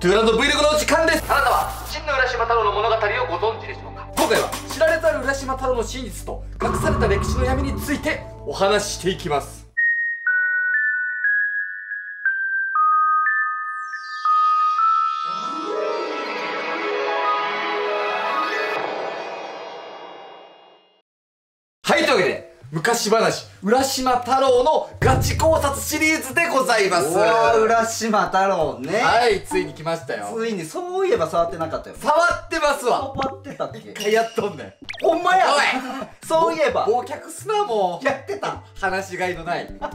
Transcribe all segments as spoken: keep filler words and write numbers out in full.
トゥーランド V 力の時間です。あなたは真の浦島太郎の物語をご存知でしょうか。今回は知られざる浦島太郎の真実と隠された歴史の闇についてお話ししていきます。はい、というわけで昔話浦島太郎のガチ考察シリーズでございます。わあ、浦島太郎ね。はい、ついに来ましたよ。ついに、そういえば触ってなかったよ。触ってますわ。触ってたっけ。一回やっとんねん。ほんまや。おいそういえば。忘却すな、もう。やってた。話しがいのない。な、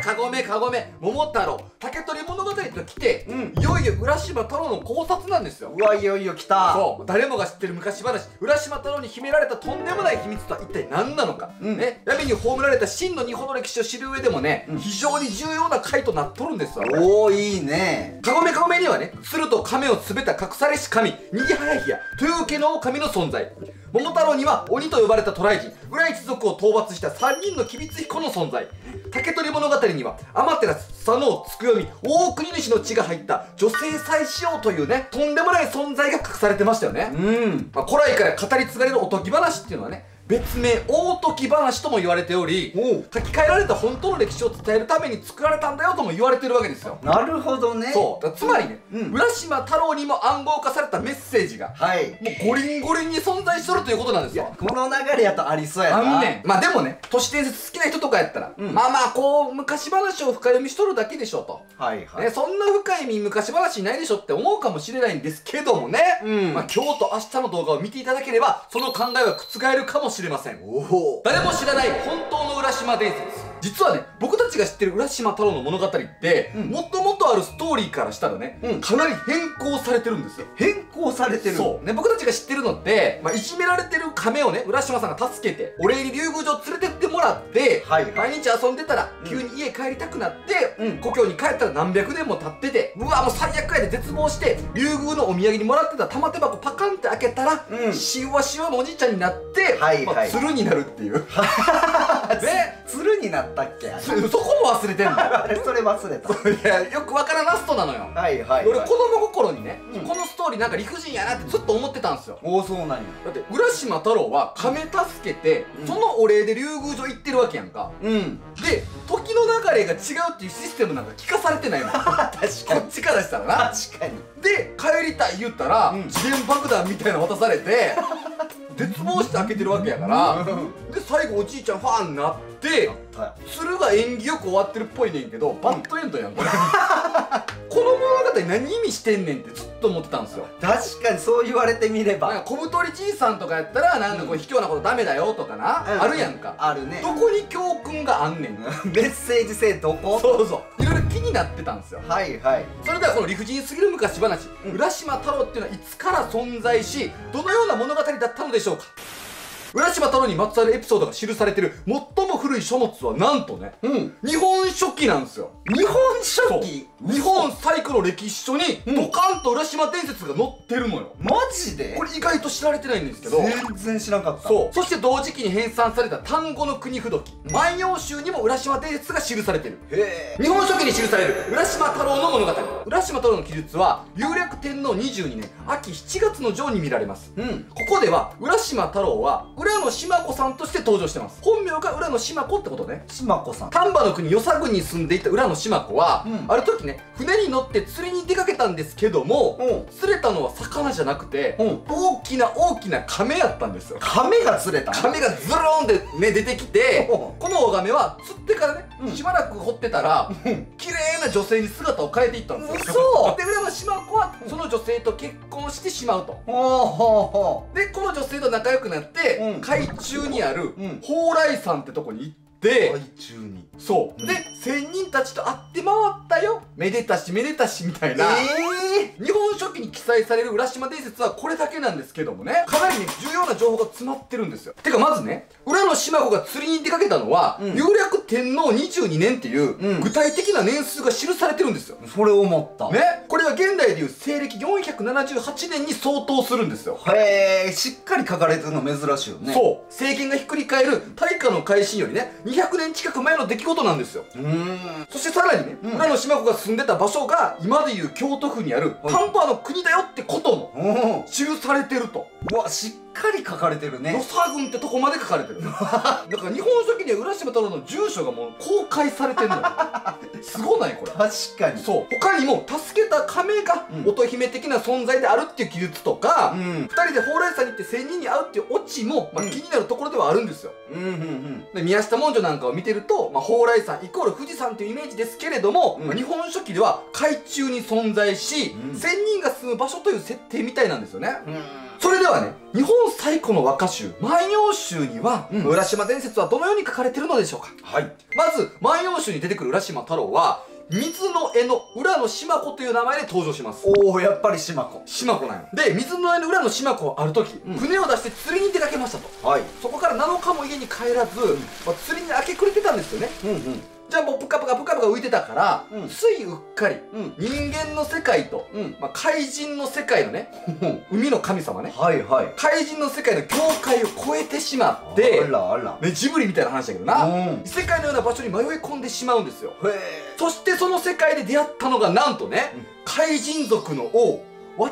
かごめ、かごめ、桃太郎、竹取物語と来て、うん、いよいよ浦島太郎の考察なんですよ。うわ、いよいよ来た。そう、誰もが知ってる昔話、浦島太郎に秘められたとんでもない秘密とは一体何なのか。うん、ね、闇に葬られた真の日本の歴史を知る上でもね、うん、非常に重要な回となっとるんですわ。おお、いいね。カゴメカゴメにはね、鶴と亀をすべた隠されし神、にぎはらひや、豊受の狼の存在。桃太郎には鬼と呼ばれた渡来人、浦一族を討伐したさんにんの吉備津彦の存在。竹取物語には天照佐野つくよみ大国主の血が入った女性祭司王というね、とんでもない存在が隠されてましたよね。うん、まあ、古来から語り継がれるおとぎ話っていうのはね、別名大時話とも言われており、書き換えられた本当の歴史を伝えるために作られたんだよとも言われてるわけですよ。なるほどね。そうだ、つまりね、うん、浦島太郎にも暗号化されたメッセージが、はい、もうゴリンゴリンに存在しとるということなんですよ。この流れやとありそうやな。あんねん。まあでもね、都市伝説好きな人とかやったら、うん、まあまあこう昔話を深読みしとるだけでしょと、はいはい、ね、そんな深い意味昔話ないでしょって思うかもしれないんですけどもね、うん、まあ今日と明日の動画を見ていただければその考えは覆るかもしれない知れません。誰も知らない本当の浦島伝説。実はね、僕たちが知ってる浦島太郎の物語って、うん、もともとあるストーリーからしたらね、うん、かなり変更されてるんですよ。変更されてる。そうね、僕たちが知ってるのって、まあ、いじめられてる亀をね、浦島さんが助けてお礼に竜宮城連れてってもらって、はい、毎日遊んでたら、うん、急に家帰りたくなって、うん、故郷に帰ったら何百年も経ってて、うわもう最悪やで絶望して、竜宮のお土産にもらってた玉手箱パカンって開けたら、うん、しわしわのおじいちゃんになって、はいはい、まあ、鶴になるっていう。ね、鶴になってだっけ。 そ, そこも忘れてんのあれ、それ忘れた。いや、よくわからんラストなのよ。はいはい、はい、俺子供心にね、うん、このストーリーなんか理不尽やなってずっと思ってたんですよ。おお、そうなんや。だって浦島太郎は亀助けて、うん、そのお礼で竜宮城行ってるわけやんか。うん、で時の流れが違うっていうシステムなんか聞かされてないもん。確かにこっちからしたらな。確かに。で帰りたい言ったら、うん、時限爆弾みたいなの渡されて絶望して開けてるわけやからで最後おじいちゃんファンになって鶴が縁起よく終わってるっぽいねんけど、バッドエンドやんこれ。この物語何意味してんねんってずっと思ってたんですよ。確かにそう言われてみれば。なんか小太りじいさんとかやったらなんかこう卑怯なことダメだよとかな、うん、あるやんか。あるね。どこに教訓があんねん。メッセージ性どこ。そうそう。いろいろ気になってたんですよ。はいはい。それではこの理不尽すぎる昔話、うん、浦島太郎っていうのはいつから存在し、どのような物語だったのでしょうか。浦島太郎にまつわるエピソードが記されてる最も古い書物はなんとね、うん、日本書紀なんですよ。日本書紀。日本最古の歴史書にドカンと浦島伝説が載ってるのよ。マジで？これ意外と知られてないんですけど。全然知らなかった。そう。そして同時期に編纂された単語の国不時、うん、万葉集にも浦島伝説が記されてる。へえ。日本書紀に記される浦島太郎の物語。浦島太郎の記述は雄略天皇にじゅうにねん秋しちがつの上に見られます。うん。ここでは浦島太郎は浦野島子さんとして登場してます。本名が浦野島子ってことね。島子さん。丹波の国与謝郡に住んでいた浦野島子は、うん、ある時ね、船に乗って釣りに出かけたんですけども、うん、釣れたのは魚じゃなくて、うん、大きな大きな亀やったんですよ。亀が釣れた。亀がズローンでね出てきて、この大亀は釣ってからね、うん、しばらく掘ってたら、うん、綺麗な女性に姿を変えていったんですよ。そう。で浦野島子はその女性と結婚してしまうと。でこの女性と仲良くなって。うん、海中にある蓬莱山ってとこに行って、海中にそう、うん、で仙人たちと会って回ったよ、めでたしめでたしみたいな。えー、日本書紀に記載される浦島伝説はこれだけなんですけどもね、かなりね重要な情報が詰まってるんですよ。てかまずね、浦野島子が釣りに出かけたのは、うん、雄略天皇にじゅうにねんっていう、うん、具体的な年数が記されてるんですよ。それ思ったね。これは現代でいう西暦よんひゃくななじゅうはちねんに相当するんですよ。へえ、しっかり書かれてるの珍しいよね。そう、政権がひっくり返る大化の改新よりねにひゃくねん近く前の出来事なんですよ。うん、そしてさらにね、浦野島子が住んでた場所が今でいう京都府にあるカンパの国だよってことも記されてると。うわ、しっかり書かれてるね。与謝郡ってとこまで書かれてる。だから日本書紀には浦島太郎の住所がもう公開されてるのよ。すごないこれ。確かに。そう、他にも助けた亀が乙姫的な存在であるっていう記述とか、二人で蓬莱山に行って仙人に会うっていうオチも気になるところではあるんですよ。宮下文書なんかを見てると、蓬莱山イコール富士山というイメージですけれども、日本書紀では海中に存在し、仙人が住む場所という設定みたいなんですよね。それではね、日本最古の和歌集「万葉集」には、うん、浦島伝説はどのように書かれてるのでしょうか。はい、まず「万葉集」に出てくる浦島太郎は水の絵の浦野島子という名前で登場します。おお、やっぱり島子島子なんよ。で、水の絵の浦野島子はある時、うん、船を出して釣りに出かけましたと。はい、そこからなのかも家に帰らず、うんまあ、釣りに明け暮れてたんですよね。うんうん、じゃあもうプカプカプカプカ浮いてたから、うん、ついうっかり、うん、人間の世界と、うんまあ、怪人の世界のね海の神様ね、はい、はい、怪人の世界の境界を越えてしまって、あらあら、ね、ジブリみたいな話だけどな、うん、異世界のような場所に迷い込んでしまうんですよ。へー。そしてその世界で出会ったのがなんとね、うん、怪人族の王渡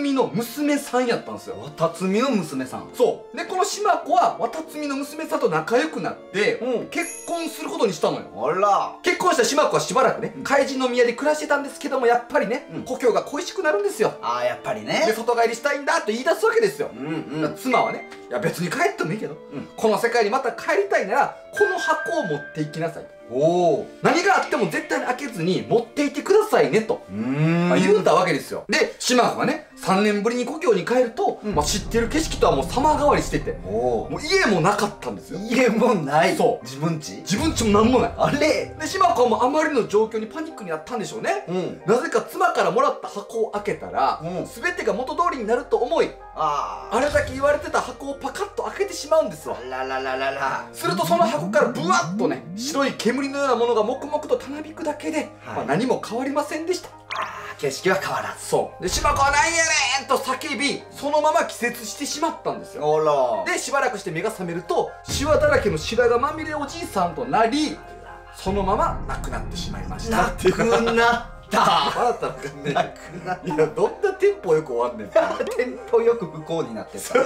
摘の娘さんやったんですよ。渡摘の娘さん。そうで、この島子は渡摘の娘さんと仲良くなって、うん、結婚することにしたのよ。あら。結婚した島子はしばらくね、うん、怪人の宮で暮らしてたんですけども、やっぱりね、うん、故郷が恋しくなるんですよ。ああ、やっぱりね。で、外帰りしたいんだと言い出すわけですよ。うんうん、妻はね、いや別に帰ってもいいけど、うん、この世界にまた帰りたいならこの箱を持っていきなさいと。おお、何があっても絶対に開けずに持っていてくださいねと、まあ、言うたわけですよ。で、島子がねさんねんぶりに故郷に帰ると、うん、まあ知ってる景色とはもう様変わりしてて、もう家もなかったんですよ。家もない。そう、自分家自分家もなんもない。あれで、島子はもうあまりの状況にパニックになったんでしょうね、うん、なぜか妻からもらった箱を開けたら、うん、全てが元通りになると思い、ああ、あれだけ言われてた箱をパカッと開けてしまうんですよ。ラララララ。するとその箱からブワッとね、白い煙のようなものが黙々とたなびくだけで、はい、まあ何も変わりませんでした。あ、景色は変わらず。そうで、島子はなんやねんと叫び、そのまま気絶してしまったんですよ。で、しばらくして目が覚めると、シワだらけの白髪まみれおじいさんとなり、そのまま亡くなってしまいました。亡くな笑ったのかね。いや、どんなテンポよく終わんねん。テンポよく不幸になってた。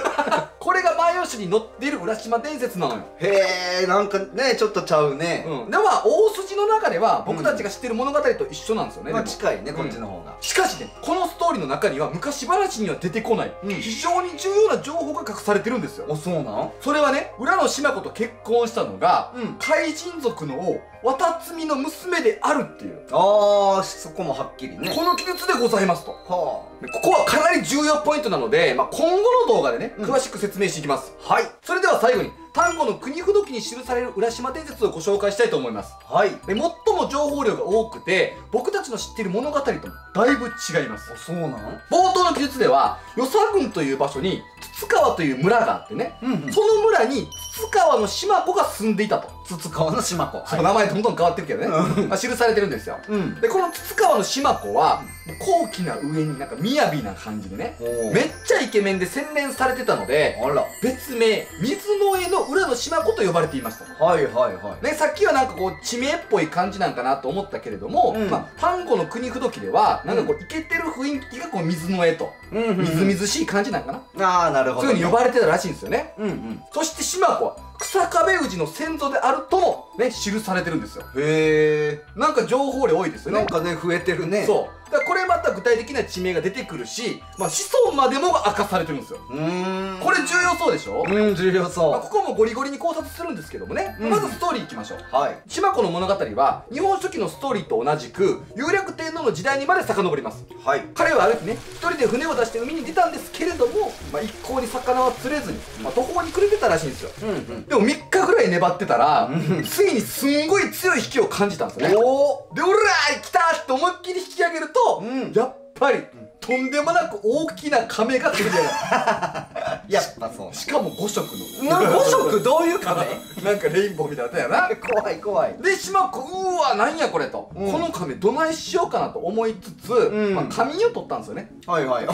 これが万葉集に載っている浦島伝説なのよ。へえ、なんかね、ちょっとちゃうね。うん、でも大筋の中では僕たちが知ってる物語と一緒なんですよね。まあ近いね、こっちの方が。しかしね、このストーリーの中には昔話には出てこない非常に重要な情報が隠されてるんですよ。あ、そうなん？それはね、浦野島子と結婚したのが怪人族の王渡摘の娘であるっていう。ああ、そこもはっきりね。この記述でございますと。はあ。ここはかなり重要ポイントなので、まあ、今後の動画でね、うん、詳しく説明していきます。はい。それでは最後に、丹後の国風土記に記される浦島伝説をご紹介したいと思います。はい。で、最も情報量が多くて、僕たちの知っている物語ともだいぶ違います。あ、そうなの？冒頭の記述では、与謝郡という場所に、筒川という村があってね、うんうん、その村に筒川の島子が住んでいたと。筒川の島子。はい、その名前どんどん変わってるけどね。まあ記されてるんですよ。うん、で、この筒川の島子は、高貴な上になんか雅な感じでね、めっちゃイケメンで洗練されてたので、別名、水の絵の浦野島子と呼ばれていましたと。はいはいはい。ね、さっきはなんかこう、地名っぽい感じなんかなと思ったけれども、うん、まあ、丹後の国風土記では、なんかこう、イケてる雰囲気がこう、水の絵と、みずみずしい感じなんかな。ああ、なるほど。そういうふうに呼ばれてたらしいんですよね。うんうん。そして島子は、草壁氏の先祖であるともね、記されてるんですよ。へえ。なんか情報量多いですよね。なんかね、増えてるね。そう。だからこれまた具体的な地名が出てくるし、まあ子孫までもが明かされてるんですよ。うん。これ重要そうでしょ？うん、重要そう。まあここもゴリゴリに考察するんですけどもね。うん、まずストーリーいきましょう。はい。島子の物語は、日本書紀のストーリーと同じく、有楽天皇の時代にまで遡ります。はい。彼はある日ね、一人で船を出して海に出たんですけれども、まあ一向に魚は釣れずに、まあ途方に暮れてたらしいんですよ。うんうん。でもみっかぐらい粘ってたら、ついにすんごい強い引きを感じたんですよね。おー。で、おらー来たーって思いっきり引き上げると、うん、やっぱり、うん、とんでもなく大きな亀が来るじゃない。いや、まあそう。しかもごしょくの。ごしょくどういう亀？なんかレインボーみたいなのやな。怖い怖い。で、島子、うーわ、なんやこれと。この亀どないしようかなと思いつつ、まあ仮眠を取ったんですよね。はいはい。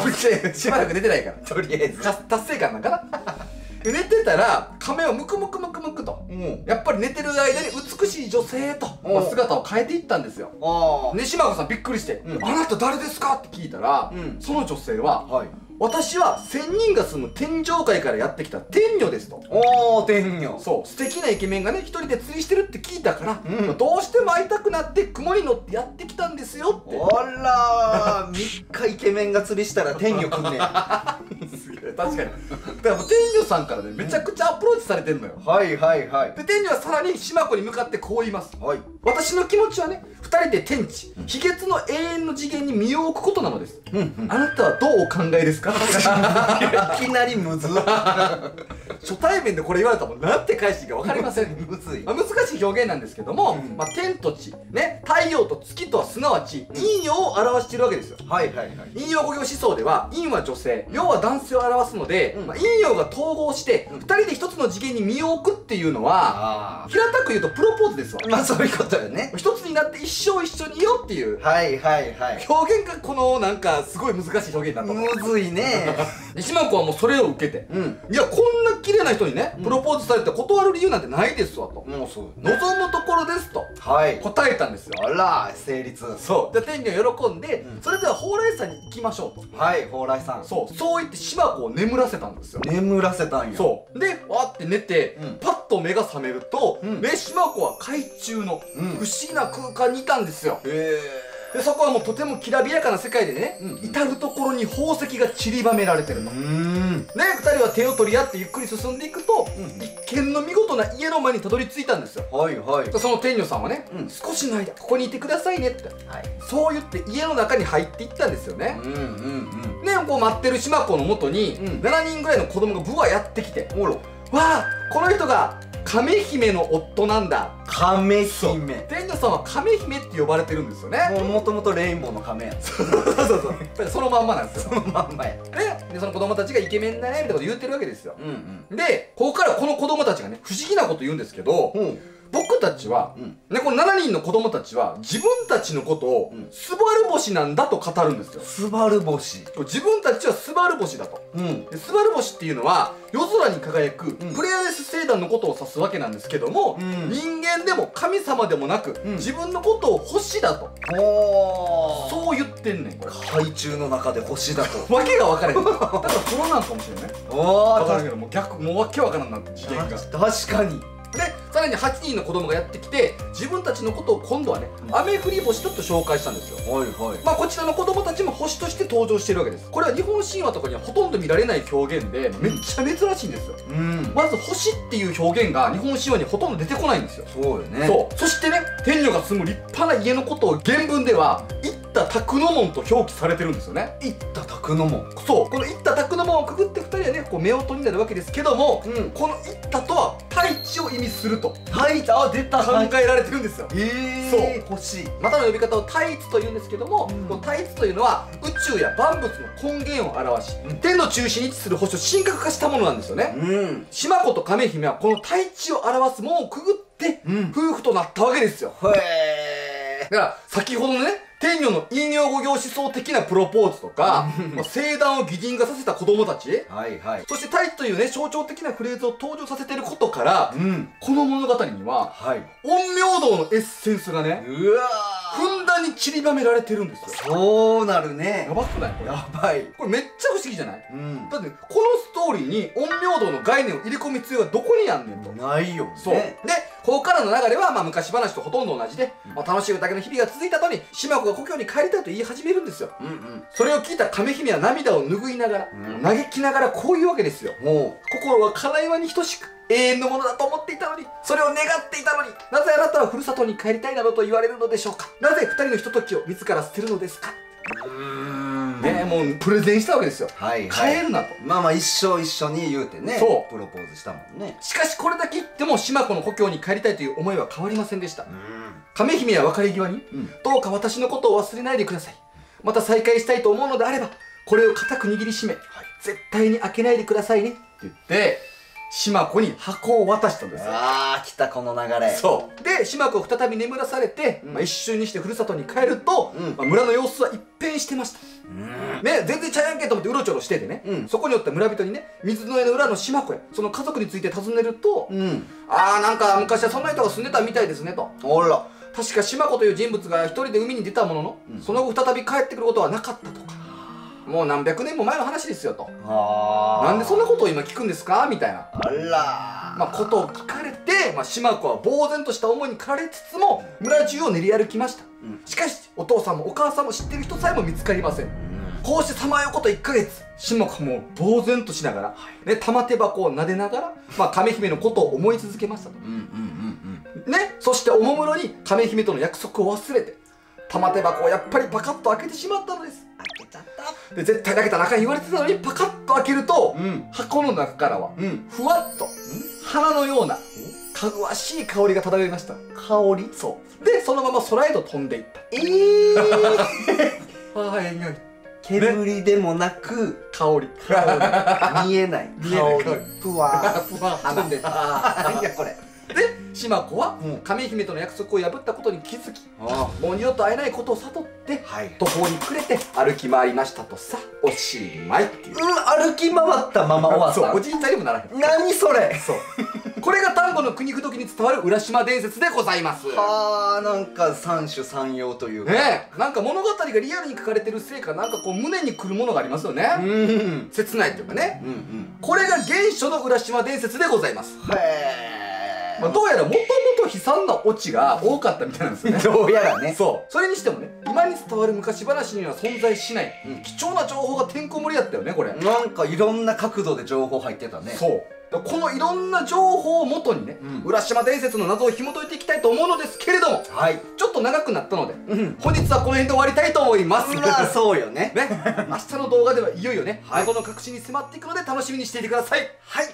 しばらく寝てないから。とりあえず。達成感なんかな。で寝てたら仮面をムクムクムクムクと、うん、やっぱり寝てる間に美しい女性へと、まあ、姿を変えていったんですよ。西村子さんびっくりして「うん、あなた誰ですか?」って聞いたら、うん、その女性は「はい、私は仙人が住む天上界からやってきた天女です」と。おお、天女。そう、素敵なイケメンがね一人で釣りしてるって聞いたから、うん、まあ、どうしても会いたくなって雲に乗ってやってきたんですよって。あらーみっかイケメンが釣りしたら天女来んねんすげえ、確かに。だからもう天女さんからねめちゃくちゃアプローチされてんのよ、うん、はいはいはい。で天女はさらに島子に向かってこう言います、はい、私の気持ちはねふたりで天地、うん、秘訣の永遠の次元に身を置くことなのです、うんうん、あなたはどうお考えですかいきなりむず初対面でこれ言われたらもう何て返していいか分かりませんむずい、まあ、難しい表現なんですけども、うん、まあ、天と地、ね、太陽と月とはすなわち陰陽を表しているわけですよ。はいはいはい。陰陽五行思想では陰は女性、陽は男性を表すので、うん、まあ、陰陽が統合してふたりでひとつの次元に身を置くっていうのは平たく言うとプロポーズですわ。まあそういうことよね。一つになって一生一緒にいようっていう、はいはいはい、表現がこのなんかすごい難しい表現だと思う。むずいね西村子はもうそれを受けて、うん、いやこんな綺麗な人にねプロポーズされて断る理由なんてないですわと、もうそう、ね、望むところですと、はい、答えたんですよ。あら成立。そう、じゃあ天女喜んで、うん、それでは蓬莱山に行きましょうと。はい、蓬莱山。そうそう言って島子を眠らせたんですよ。眠らせたんや。そうでわーって寝て、うん、パッと目が覚めると、うん、ね、島子は海中の不思議な空間にいたんですよ、うん、へえ。でそこはもうとてもきらびやかな世界でね、うんうん、至る所に宝石が散りばめられてるの。でふたりは手を取り合ってゆっくり進んでいくと、うん、一見の見事な家の前にたどり着いたんですよ。はいはい。その天女さんはね、うん、少しの間ここにいてくださいねって、はい、そう言って家の中に入っていったんですよね。でこう待ってる島子のもとに、うん、しちにんぐらいの子供がブワやってきて、おろわあこの人が亀姫の夫なんだ。亀姫。天女さんは亀姫って呼ばれてるんですよね。もともとレインボーの亀や。そうそうそう。そのまんまなんですよ。そのまんまや。で、その子供たちがイケメンだねみたいなこと言ってるわけですよ。うんうん、で、ここからこの子供たちがね、不思議なこと言うんですけど、うん、僕たちは、うん、ね、このしちにんの子供たちは自分たちのことを、うん、スバル星なんだと語るんですよ。スバル星。自分たちはスバル星だと。うん、でスバル星っていうのは夜空に輝くプレアデス星団のことを指すわけなんですけども、うん、人間でも神様でもなく、うん、自分のことを星だと、うん、そう言ってんねん。これ海中の中で星だとわけが分からへんだからプロなんかもしれない。ああ分かるけどもう逆もうわけわからんなって事件が。確かに。でさらにはちにんの子供がやってきて自分たちのことを今度はね雨降り星と紹介したんですよ。はいはい。まあこちらの子供たちも星として登場しているわけです。これは日本神話とかにはほとんど見られない表現でめっちゃ珍しいんですよ、うん、まず星っていう表現が日本神話にほとんど出てこないんですよ。そうよね。そう。そしてね天女が住む立派な家のことを原文では「行った宅の門」と表記されてるんですよね。行った宅の門。そう、この行った宅の門をくぐってふたりはねこう夫婦になるわけですけども、うん、この行ったとは大地を意味すると。大地、あ、出た。考えられてるんですよ。ええ、そう、星。またの呼び方を大地というんですけども、この大地というのは宇宙や万物の根源を表し天の中心に位置する星を神格化したものなんですよね。島子と亀姫はこの大地を表す門をくぐって夫婦となったわけですよ。へえ。だから先ほどのね天女の陰陽五行思想的なプロポーズとか聖壇を擬人化させた子供たちはい、はい、そして「太一」というね象徴的なフレーズを登場させてることから、うん、この物語には、はい、陰陽道のエッセンスがねうわふんだんに散りばめられてるんですよ。そうなるね。やばくないこれ。やばい。これめっちゃ不思議じゃない、うん、だってこのストーリーに陰陽道の概念を入れ込み必要はどこにあんねんと。ないよね。そうでここからの流れは、まあ、昔話とほとんど同じで、うん、まあ楽しいだけの日々が続いた後に島子が故郷に帰りたいと言い始めるんですよ、うん、うん、それを聞いた亀姫は涙を拭いながら、うん、嘆きながらこういうわけですよ。もう心はかな岩に等しく永遠のものだと思っていたのに、それを願っていたのに、なぜあなたはふるさとに帰りたいなどと言われるのでしょうか。なぜふたりのひとときを自ら捨てるのですか。うーんね、もうプレゼンしたわけですよ。はい、はい、帰るなと。まあまあ一生一緒に言うてねそうプロポーズしたもんね。しかしこれだけ言っても島子の故郷に帰りたいという思いは変わりませんでした。亀姫は別れ際に、うん、どうか私のことを忘れないでください。また再会したいと思うのであればこれを固く握りしめ、はい、絶対に開けないでくださいねって言って島子に箱を渡したんですよ。ああ、来たこの流れ。そうで島子を再び眠らされて、うん、まあ一瞬にしてふるさとに帰ると、うん、まあ村の様子は一変してました。うん、ね、全然ちゃうやんけと思ってうろちょろしててね、うん、そこにおった村人にね、水の上の裏の島子やその家族について尋ねると、うん、ああなんか昔はそんな人が住んでたみたいですねと。あら、確か島子という人物が一人で海に出たものの、うん、その後再び帰ってくることはなかったとか。もう何百年も前の話ですよと。なんでそんなことを今聞くんですかみたいなあら、まあ、ことを聞かれて、まあ、島子は呆然とした思いに駆られつつも村中を練り歩きました、うん、しかしお父さんもお母さんも知ってる人さえも見つかりません、うん、こうしてさまようこといっかげつ島子も呆然としながら、はいね、玉手箱を撫でながら、まあ、亀姫のことを思い続けましたと。そしておもむろに亀姫との約束を忘れて玉手箱をやっぱりパカッと開けてしまったのです。開けちゃったで絶対開けたらあかん言われてたのにパカッと開けると、うん、箱の中からは、うん、ふわっと、うん、花のようなかぐわしい香りが漂いました。香りそうでそのまま空へと飛んでいった。ええー、ああええ匂い。煙でもなく香り見えない香りふわふわ飛んでた。何やこれで島子は亀姫との約束を破ったことに気づき、もう二度と会えないことを悟って途方に暮れて歩き回りましたとさ。おしまいっていう。歩き回ったまま終わった。おじいちゃんにもならへん。何それ。そうこれが丹後の国口説きに伝わる浦島伝説でございます。はあ、なんか三種三様というかね、なんか物語がリアルに書かれてるせいかなんかこう胸にくるものがありますよね。切ないというかね。これが原初の浦島伝説でございます。へえ。まあどうやらもともと悲惨なオチが多かったみたいなんですよね。どうやらね。そう。それにしてもね、今に伝わる昔話には存在しない、うん、貴重な情報がてんこ盛りだったよね、これ。なんかいろんな角度で情報入ってたね。そう。このいろんな情報をもとにね、うん、浦島伝説の謎を紐解いていきたいと思うのですけれども、はい、ちょっと長くなったので、うん、本日はこの辺で終わりたいと思います。まあそうよね。ね。明日の動画ではいよいよね、はい、謎の核心に迫っていくので楽しみにしていてください。はい。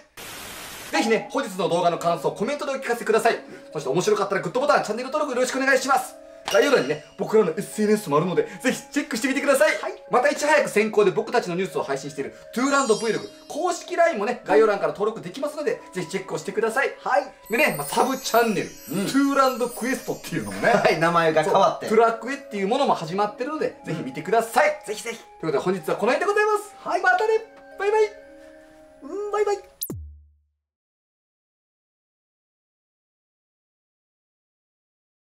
ぜひね、本日の動画の感想、コメントでお聞かせください。そして面白かったらグッドボタン、チャンネル登録よろしくお願いします。概要欄にね、僕らの エスエヌエス もあるので、ぜひチェックしてみてください。はい、またいち早く先行で僕たちのニュースを配信しているトゥーランド Vlog 公式 ライン もね、概要欄から登録できますので、ぜひチェックをしてください。はい。でね、まあ、サブチャンネル、うん、トゥーランドクエストっていうのもね、はい、名前が変わって。トゥラクエっていうものも始まってるので、ぜひ見てください。うん、ぜひぜひ。ということで本日はこの辺でございます。はい、またね。バイバイ。